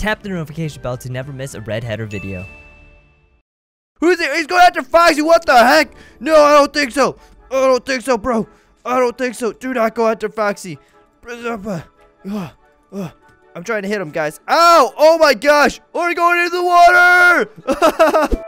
tap the notification bell to never miss a Red Header video. Who's it? He's going after Foxy. What the heck? No, I don't think so. I don't think so, bro. I don't think so. Do not go after Foxy. I'm trying to hit him, guys. Ow! Oh my gosh! We're going into the water!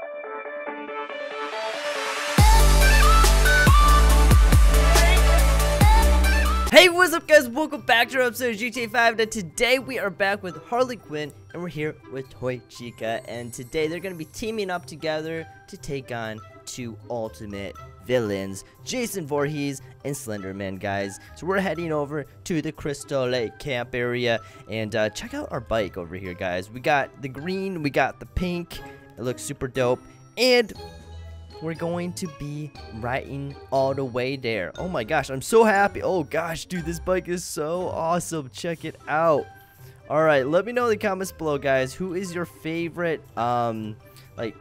Hey, what's up, guys? Welcome back to our episode of GTA 5. Now, today we are back with Harley Quinn, and we're here with Toy Chica. And today they're going to be teaming up together to take on two ultimate villains, Jason Voorhees and Slenderman, guys. So we're heading over to the Crystal Lake camp area, and check out our bike over here, guys. We got the green, we got the pink. It looks super dope, and we're going to be riding all the way there. Oh my gosh, I'm so happy. Oh gosh, dude, this bike is so awesome. Check it out. All right, let me know in the comments below, guys, who is your favorite like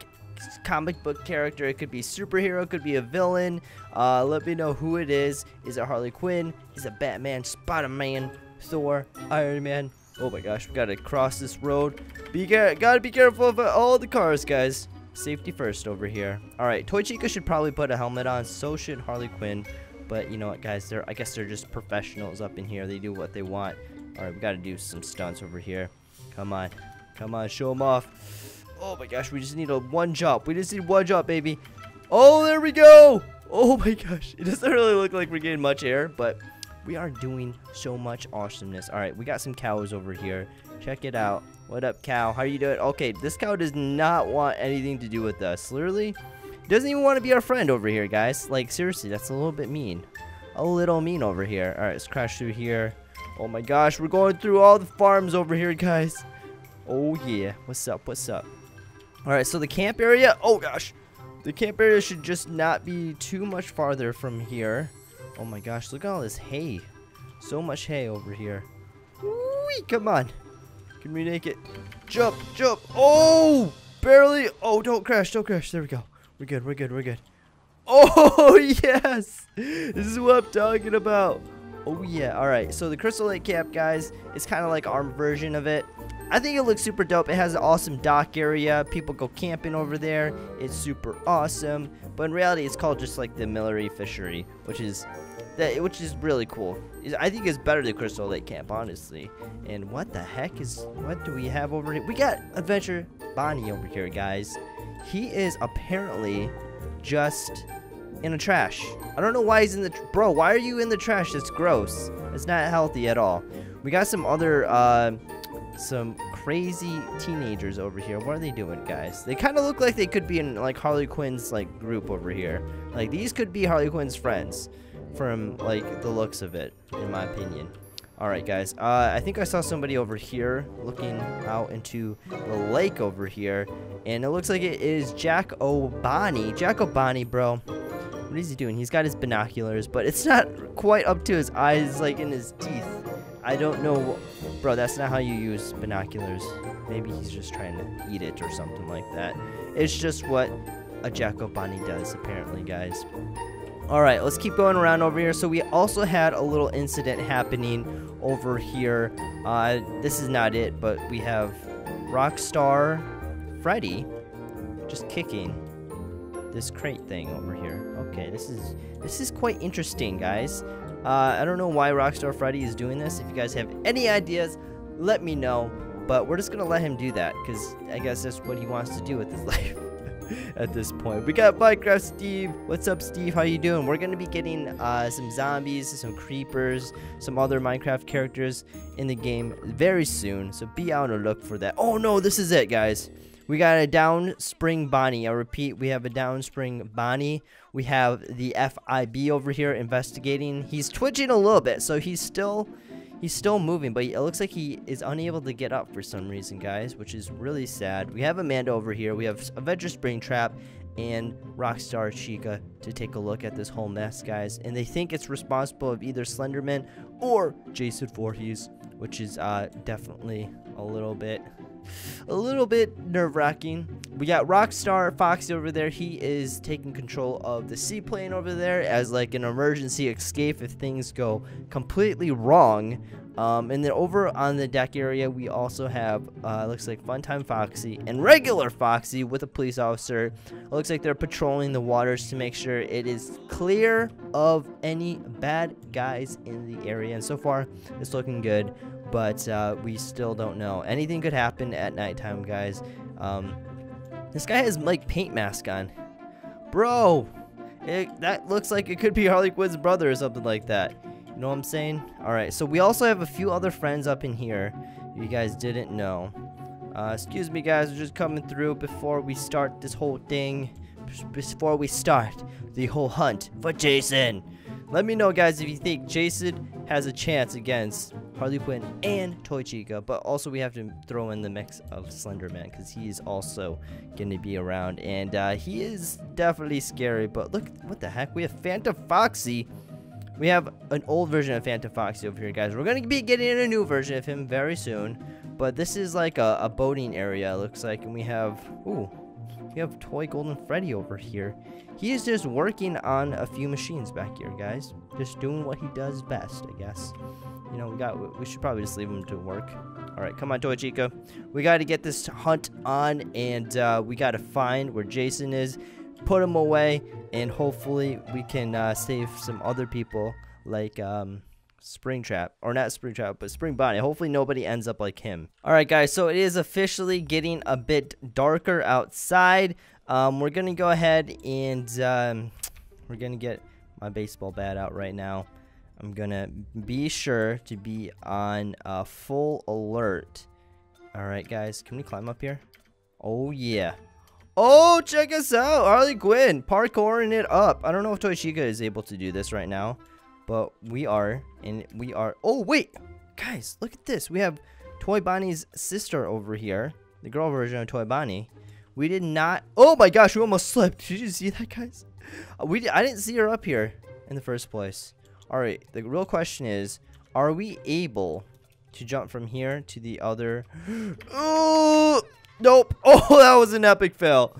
comic book character. It could be superhero, it could be a villain. Let me know who it is. Is it Harley Quinn? Is it Batman, Spider-Man, Thor, Iron Man? Oh my gosh, we gotta cross this road. Gotta be careful of all the cars, guys. Safety first over here. All right, Toy Chica should probably put a helmet on. So should Harley Quinn. But you know what, guys? I guess they're just professionals up in here. They do what they want. All right, we got to do some stunts over here. Come on. Come on, show them off. Oh, my gosh. We just need one jump. We just need one jump, baby. Oh, there we go. Oh, my gosh. It doesn't really look like we're getting much air, but we are doing so much awesomeness. All right, we got some cows over here. Check it out. What up, cow? How you doing? Okay, this cow does not want anything to do with us. Literally, doesn't even want to be our friend over here, guys. Like, seriously, that's a little bit mean. A little mean over here. All right, let's crash through here. Oh, my gosh. We're going through all the farms over here, guys. Oh, yeah. What's up? What's up? All right, so the camp area. Oh, gosh. The camp area should just not be too much farther from here. Oh, my gosh. Look at all this hay. So much hay over here. Wee, come on. Can we make it? Jump, jump. Oh, barely. Oh, don't crash, don't crash. There we go. We're good, we're good, we're good. Oh, yes. This is what I'm talking about. Oh, yeah. All right. So the Crystal Lake camp, guys, is kind of like our version of it. I think it looks super dope. It has an awesome dock area. People go camping over there. It's super awesome. But in reality, it's called just like the Millery Fishery, which is really cool. I think it's better than Crystal Lake Camp, honestly. And what the heck is... What do we have over here? We got Adventure Bonnie over here, guys. He is apparently just in a trash. I don't know why he's in the... Bro, why are you in the trash? That's gross. It's not healthy at all. We got some other... some crazy teenagers over here. What are they doing, guys? They kind of look like they could be in, like, Harley Quinn's, like, group over here. Like, these could be Harley Quinn's friends. From, like, the looks of it, in my opinion. Alright, guys. I think I saw somebody over here looking out into the lake over here. And it looks like it is Jack-O-Bonnie. Jack-O-Bonnie, bro. What is he doing? He's got his binoculars, but it's not quite up to his eyes, like, in his teeth. I don't know. Bro, that's not how you use binoculars. Maybe he's just trying to eat it or something like that. It's just what a Jack-O-Bonnie does, apparently, guys. Alright, let's keep going around over here. So we also had a little incident happening over here. This is not it, but we have Rockstar Freddy just kicking this crate thing over here. Okay, this is quite interesting, guys. I don't know why Rockstar Freddy is doing this. If you guys have any ideas, let me know. But we're just going to let him do that, because I guess that's what he wants to do with his life. At this point, we got Minecraft Steve. What's up, Steve? How you doing? We're gonna be getting some zombies, some creepers, some other Minecraft characters in the game very soon, so be on the look for that. Oh no, this is it, guys. We got a Downspring Bonnie. I repeat, we have a Downspring Bonnie. We have the FIB over here investigating. He's twitching a little bit, so he's still moving, but it looks like he is unable to get up for some reason, guys, which is really sad. We have Amanda over here. We have Avenger Springtrap and Rockstar Chica to take a look at this whole mess, guys. And they think it's responsible of either Slenderman or Jason Voorhees, which is definitely a little bit nerve-wracking. We got Rockstar Foxy over there. He is taking control of the seaplane over there as like an emergency escape if things go completely wrong And then over on the deck area, we also have, looks like Funtime Foxy and regular Foxy with a police officer. It looks like they're patrolling the waters to make sure it is clear of any bad guys in the area. And so far, it's looking good, but we still don't know. Anything could happen at nighttime, guys. This guy has, like, paint mask on. Bro, that looks like it could be Harley Quinn's brother or something like that. You know what I'm saying? Alright, so we also have a few other friends up in here if you guys didn't know. Excuse me, guys. We're just coming through before we start this whole thing. Before we start the whole hunt for Jason. Let me know, guys, if you think Jason has a chance against Harley Quinn and Toy Chica. But also, we have to throw in the mix of Slenderman because he is also going to be around. And he is definitely scary. But look, what the heck? We have Phantom Foxy. We have an old version of Phantom Foxy over here, guys. We're going to be getting a new version of him very soon. But this is like a boating area, it looks like. And we have, ooh, we have Toy Golden Freddy over here. He is just working on a few machines back here, guys. Just doing what he does best, I guess. You know, we should probably just leave him to work. All right, come on, Toy Chica. We got to get this hunt on, and we got to find where Jason is. Put him away, and hopefully we can save some other people like Springtrap, or not Springtrap, but Spring Bonnie. Hopefully nobody ends up like him. All right, guys, so it is officially getting a bit darker outside. We're gonna go ahead and we're gonna get my baseball bat out right now. I'm gonna be sure to be on full alert. All right, guys, can we climb up here? Oh yeah. Oh, check us out, Harley Quinn parkouring it up. I don't know if Toy Chica is able to do this right now, but we are, and we are. Oh wait, guys, look at this. We have Toy Bonnie's sister over here, the girl version of Toy Bonnie. We did not. Oh my gosh, we almost slipped. Did you see that, guys? I didn't see her up here in the first place. All right, the real question is, are we able to jump from here to the other? Oh. Nope. Oh, that was an epic fail.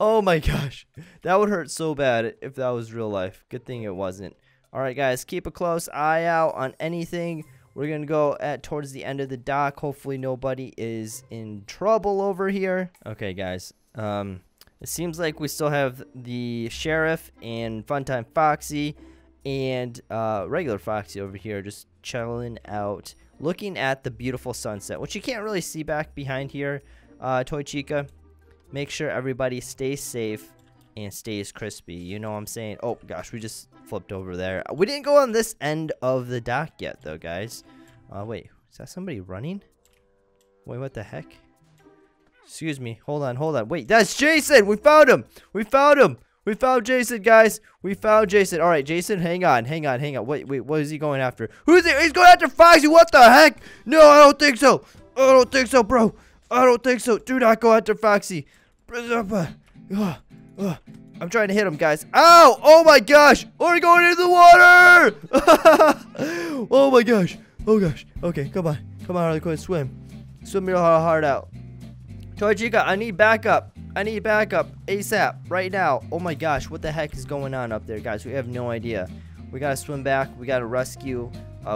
Oh my gosh. That would hurt so bad if that was real life. Good thing it wasn't. All right, guys. Keep a close eye out on anything. We're going to go towards the end of the dock. Hopefully nobody is in trouble over here. Okay, guys. It seems like we still have the sheriff and Funtime Foxy and regular Foxy over here just chilling out, looking at the beautiful sunset, which you can't really see back behind here. Toy Chica, make sure everybody stays safe and stays crispy. You know what I'm saying? Oh, gosh, we just flipped over there. We didn't go on this end of the dock yet, though, guys. Wait, is that somebody running? Wait, what the heck? Excuse me. Hold on, hold on. Wait, that's Jason! We found him! We found him! We found Jason, guys! We found Jason. All right, Jason, hang on, hang on, hang on. Wait, what is he going after? Who is he? He's going after Foxy! What the heck? No, I don't think so! I don't think so, bro! I don't think so. Do not go after Foxy. I'm trying to hit him, guys. Ow! Oh my gosh! We're going into the water! Oh my gosh! Oh gosh! Okay, come on, come on, Harley Quinn, swim, swim your heart out. Toy Chica, I need backup. I need backup ASAP right now. Oh my gosh! What the heck is going on up there, guys? We have no idea. We gotta swim back. We gotta rescue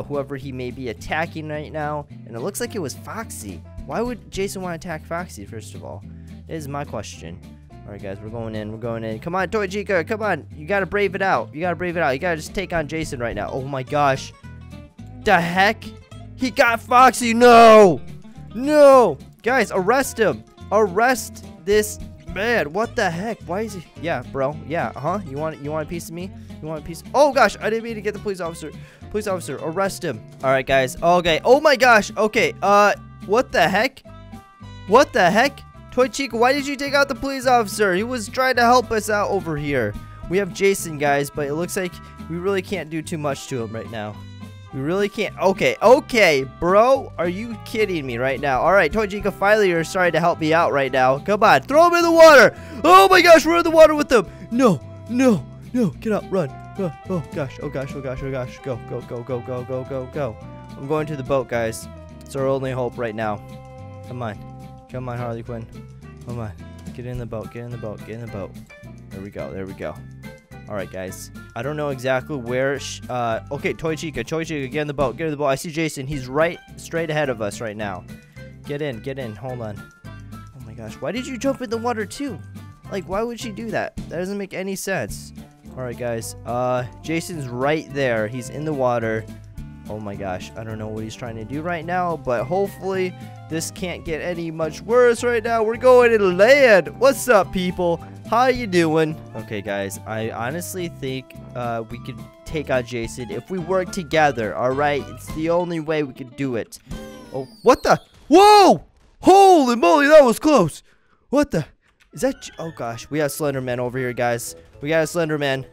whoever he may be attacking right now. And it looks like it was Foxy. Why would Jason want to attack Foxy, first of all? That is my question. All right, guys, we're going in. We're going in. Come on, Toy Chica. Come on. You got to brave it out. You got to brave it out. You got to just take on Jason right now. Oh, my gosh. The heck? He got Foxy. No. No. Guys, arrest him. Arrest this man. What the heck? Why is he? Yeah, bro. Yeah, huh? You want a piece of me? You want a piece? Oh, gosh. I didn't mean to get the police officer. Police officer, arrest him. All right, guys. Okay. Oh, my gosh. Okay. What the heck? What the heck? Toy Chica, why did you take out the police officer? He was trying to help us out over here. We have Jason, guys, but it looks like we really can't do too much to him right now. We really can't. Okay, okay, bro. Are you kidding me right now? All right, Toy Chica, finally you're starting to help me out right now. Come on, throw him in the water. Oh, my gosh, we're in the water with him. No, no, no. Get out, run. Oh, gosh, oh, gosh, oh, gosh, oh, gosh. Go, go, go, go, go, go, go, go. I'm going to the boat, guys. It's our only hope right now. Come on. Come on, Harley Quinn. Come on. Get in the boat. Get in the boat. Get in the boat. There we go. There we go. Alright, guys. I don't know exactly where... okay, Toy Chica. Toy Chica, get in the boat. Get in the boat. I see Jason. He's right straight ahead of us right now. Get in. Get in. Hold on. Oh, my gosh. Why did you jump in the water, too? Like, why would she do that? That doesn't make any sense. Alright, guys. Jason's right there. He's in the water. Oh, my gosh. I don't know what he's trying to do right now, but hopefully... this can't get any much worse right now. We're going to land. What's up, people? How you doing? Okay, guys. I honestly think we could take out Jason if we work together, all right? It's the only way we could do it. Oh, what the? Whoa! Holy moly, that was close. What the? Is that? Oh, gosh. We have Slenderman over here, guys. We got a Slenderman.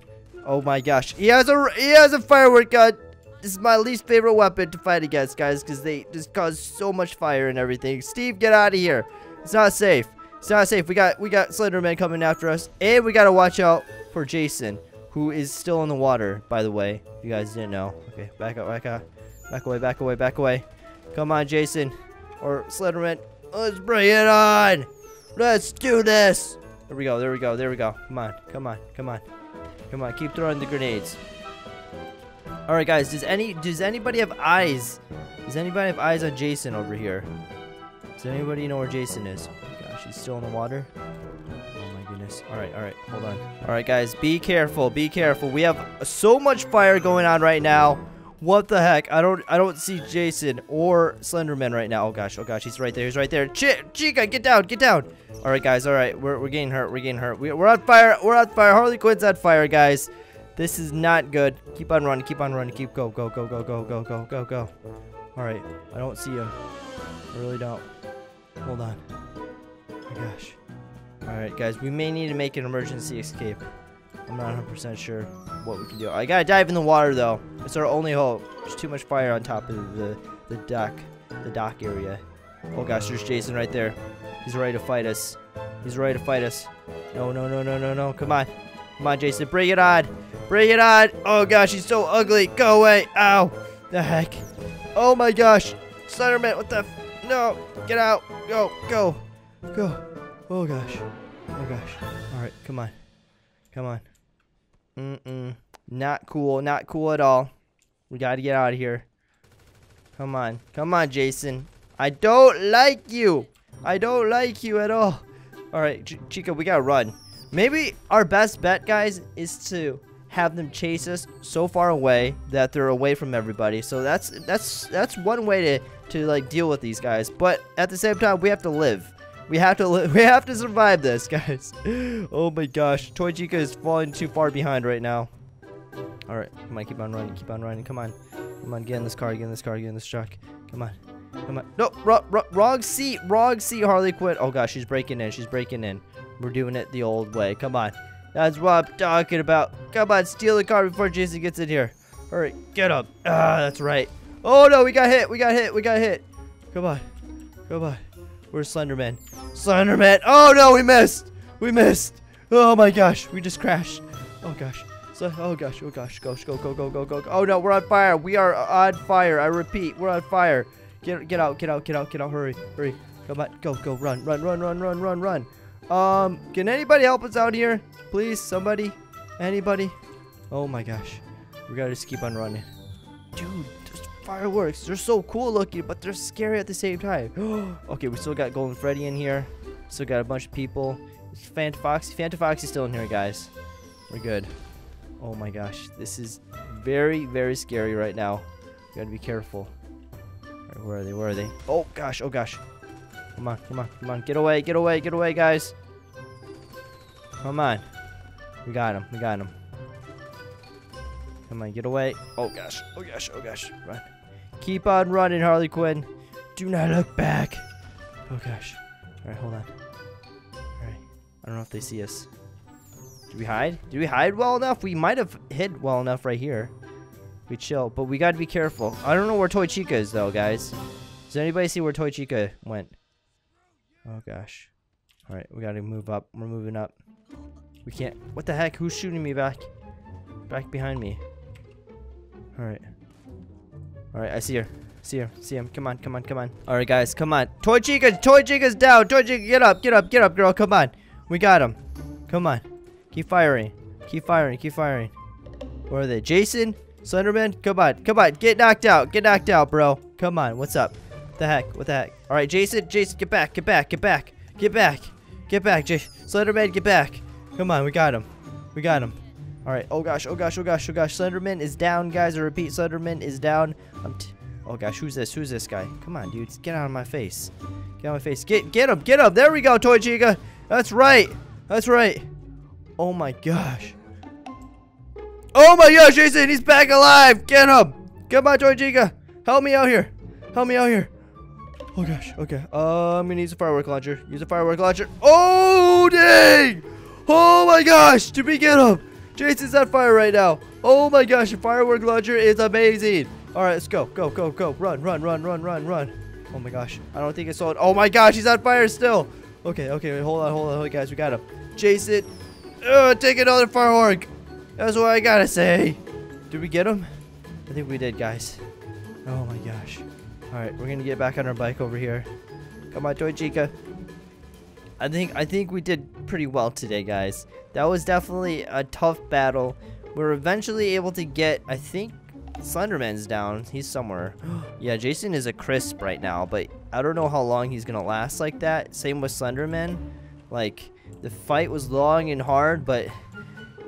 Oh, my gosh. He has a firework gun. This is my least favorite weapon to fight against, guys, because they just cause so much fire and everything. Steve, get out of here. It's not safe. It's not safe. We got Slenderman coming after us, and we got to watch out for Jason, who is still in the water, by the way. If you guys didn't know. Okay, back up, back up. Back away, back away, back away. Come on, Jason. Or Slenderman. Let's bring it on. Let's do this. There we go, there we go, there we go. Come on, come on, come on. Come on, keep throwing the grenades. Alright, guys, does anybody have eyes? Does anybody have eyes on Jason over here? Does anybody know where Jason is? Oh my gosh, he's still in the water. Oh my goodness. Alright, hold on. Alright, guys, be careful, be careful. We have so much fire going on right now. What the heck? I don't see Jason or Slenderman right now. Oh gosh, he's right there, he's right there. Chica, get down, get down. Alright, guys, alright. We're getting hurt, we're getting hurt. We're on fire, we're on fire. Harley Quinn's on fire, guys. This is not good. Keep on running. Keep on running. Keep go. All right. I don't see him. I really don't. Hold on. Oh my gosh. All right, guys. We may need to make an emergency escape. I'm not 100% sure what we can do. I gotta dive in the water though. It's our only hope. There's too much fire on top of the dock area. Oh gosh, there's Jason right there. He's ready to fight us. He's ready to fight us. No. Come on. Come on, Jason. Bring it on. Bring it on. Oh, gosh. He's so ugly. Go away. Ow. The heck. Oh, my gosh. Slenderman. What the? No. Get out. Go. Go. Go. Oh, gosh. Oh, gosh. All right. Come on. Come on. Not cool. Not cool at all. We got to get out of here. Come on. Come on, Jason. I don't like you. I don't like you at all. All right, Chica, we got to run. Maybe our best bet, guys, is to have them chase us so far away that they're away from everybody. So that's one way to like deal with these guys. But at the same time, we have to live. We have to survive this, guys. Oh my gosh, Toy Chica is falling too far behind right now. All right, come on, keep on running, keep on running. Come on, come on, get in this car, get in this car, get in this truck. Come on, come on. No, wrong seat, Harley Quinn. Oh gosh, she's breaking in, she's breaking in. We're doing it the old way. Come on. That's what I'm talking about. Come on, steal the car before Jason gets in here. All right, get up. Ah, that's right. Oh, no, we got hit. We got hit. We got hit. Come on. Come on. Where's Slenderman? Slenderman. Oh, no, we missed. We missed. Oh, my gosh. We just crashed. Oh, gosh. Oh, gosh. Go. Oh, no, we're on fire. We are on fire. I repeat, we're on fire. Get out. Hurry. Come on. Go. Run. Can anybody help us out here? Please, somebody? Anybody? Oh my gosh. We gotta just keep on running. Dude, there's fireworks. They're so cool looking, but they're scary at the same time. Okay, we still got Golden Freddy in here. Still got a bunch of people. Phantom Foxy. Phantom Foxy's still in here, guys. We're good. Oh my gosh. This is very, very scary right now. We gotta be careful. Alright, where are they? Where are they? Oh gosh. Come on. Get away, guys. Come on. We got him. Come on, get away. Oh, gosh. Run. Keep on running, Harley Quinn. Do not look back. Oh, gosh. All right, hold on. All right. I don't know if they see us. Did we hide? Did we hide well enough? We might have hid well enough right here. We chill, but we got to be careful. I don't know where Toy Chica is, though, guys. Does anybody see where Toy Chica went? Oh, gosh. All right, we got to move up. We're moving up. We can't. What the heck? Who's shooting me back? Back behind me. All right. All right, I see her. See him. Come on. All right, guys, come on. Toy Chica's down. Toy Chica, get up, girl. Come on. We got him. Come on. Keep firing. Keep firing, keep firing. Where are they? Jason? Slenderman? Come on, come on. Get knocked out, bro. Come on, what's up? What the heck? What the heck? Alright, Jason, Jason, get back, get back, get back, get back, get back, Jason. Slenderman, get back. Come on, we got him. We got him. Alright, oh gosh, oh gosh, oh gosh, oh gosh. Slenderman is down, guys. I repeat, Slenderman is down. Oh gosh, who's this? Who's this guy? Come on, dude. Get out of my face. Get out of my face. Get him, get him. There we go, Toy Chica. That's right. That's right. Oh my gosh. Oh my gosh, Jason, he's back alive. Get him. Come on, Toy Chica. Help me out here. Help me out here. Oh gosh, okay. I'm gonna use a firework launcher. Use a firework launcher. Oh dang! Oh my gosh! Did we get him? Jason's on fire right now. Oh my gosh, the firework launcher is amazing. Alright, let's go. Go, go, go. Run, run, run, run, run, run. Oh my gosh. I don't think it's sold. Oh my gosh, he's on fire still. Okay, okay, wait, hold on, hold on, guys, we got him. Jason, take another firework. That's what I gotta say. Did we get him? I think we did, guys. Oh my gosh. Alright, we're gonna get back on our bike over here. Come on, Toy Chica. I think we did pretty well today, guys. That was definitely a tough battle. We were eventually able to get, I think, Slenderman's down. He's somewhere. Yeah, Jason is a crisp right now, but I don't know how long he's gonna last like that. Same with Slenderman. Like, the fight was long and hard, but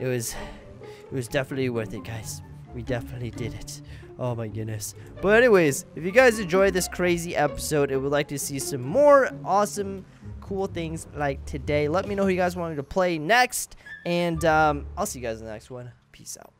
it was definitely worth it, guys. We definitely did it. Oh my goodness. But anyways, if you guys enjoyed this crazy episode and would like to see some more awesome cool things like today, let me know who you guys wanted to play next, and I'll see you guys in the next one. Peace out.